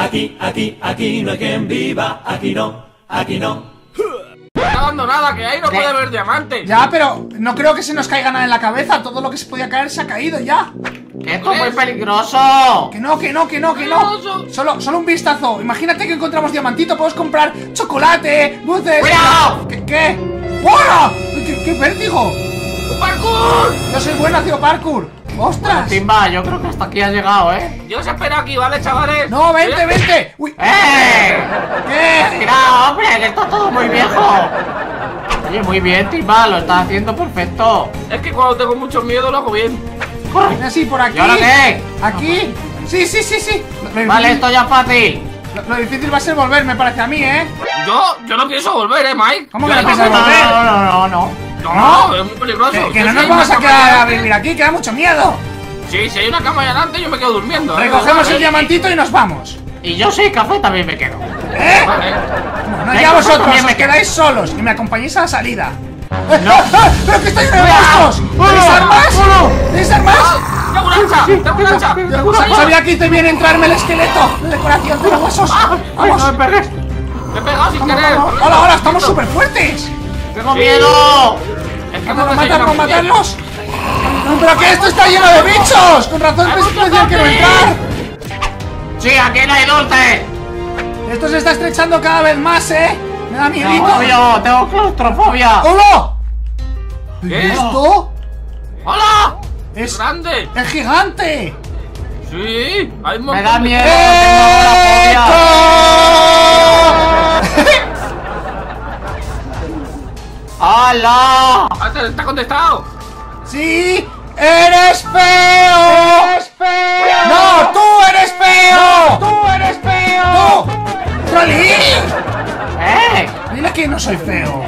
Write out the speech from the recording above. Aquí, aquí, aquí no hay quien viva. Aquí no, aquí no. Está abandonada, que ahí no puede haber diamantes. Ya, pero no creo que se nos caiga nada en la cabeza. Todo lo que se podía caer se ha caído ya. Esto es muy peligroso. Que no, que no, que no, que no. Solo un vistazo. Imagínate que encontramos diamantito. Podemos comprar chocolate, dulces. ¡Cuidado! ¿Qué? ¡Hola! ¡Qué vértigo! ¡Parkour! Yo soy bueno haciendo parkour. ¡Ostras! Bueno, Timba, yo creo que hasta aquí has llegado, ¿eh? Yo os espero aquí, ¿vale, chavales? ¡No, vente, vente! ¡Uy! ¿Qué? ¡Tira, hombre! ¡Que está todo muy viejo! Oye, muy bien, Timba, lo estás haciendo perfecto. Es que cuando tengo mucho miedo lo hago bien. ¡Corre! Así, por aquí. ¿Y ahora qué? ¿Aquí? Sí, sí, sí, sí. Vale, esto ya es fácil. Lo difícil va a ser volver, me parece a mí, ¿eh? Yo no pienso volver, ¿eh, Mike? ¿Cómo que no piensas volver? No, es muy peligroso. Que no nos vamos a quedar a vivir aquí, que da mucho miedo. Sí, si hay una cama allá adelante yo me quedo durmiendo. Recogemos el diamantito y nos vamos. Y yo sí, café también me quedo. ¿Eh? No, ya vosotros me quedáis solos y me acompañéis a la salida. ¡Pero que estáis robustos! ¿Tenéis armas? ¿Tenéis armas? ¡Tengo un hacha! ¡Tengo un hacha! Sabía que te viene a entrarme el esqueleto. La decoración de los huesos. ¡Vamos! ¡No me pegues! ¡Me he pegado sin querer! ¡Hola, hola! ¡Estamos súper fuertes! ¡Tengo miedo! ¡Es que nos matan por matarlos! ¡Pero que esto está lleno de bichos! ¡Con razón me decían que no entrar! ¡Sí, aquí no hay dulce! Esto se está estrechando cada vez más, ¿eh? ¡Me da miedito! ¡Tengo claustrofobia! ¡Hola! ¿Qué? ¿Esto? ¡Hola! ¡Es grande! ¡Es gigante! ¡Sí! ¡Hay un montón! ¡Me da miedo! ¡Hala! ¡Te ha contestado! ¡Sí! ¡Eres feo! ¡Eres feo! ¡No! ¡Tú eres feo! ¡No! ¡Tú eres feo! ¡No! ¡Trolín! ¡Eh! Mira que no soy feo.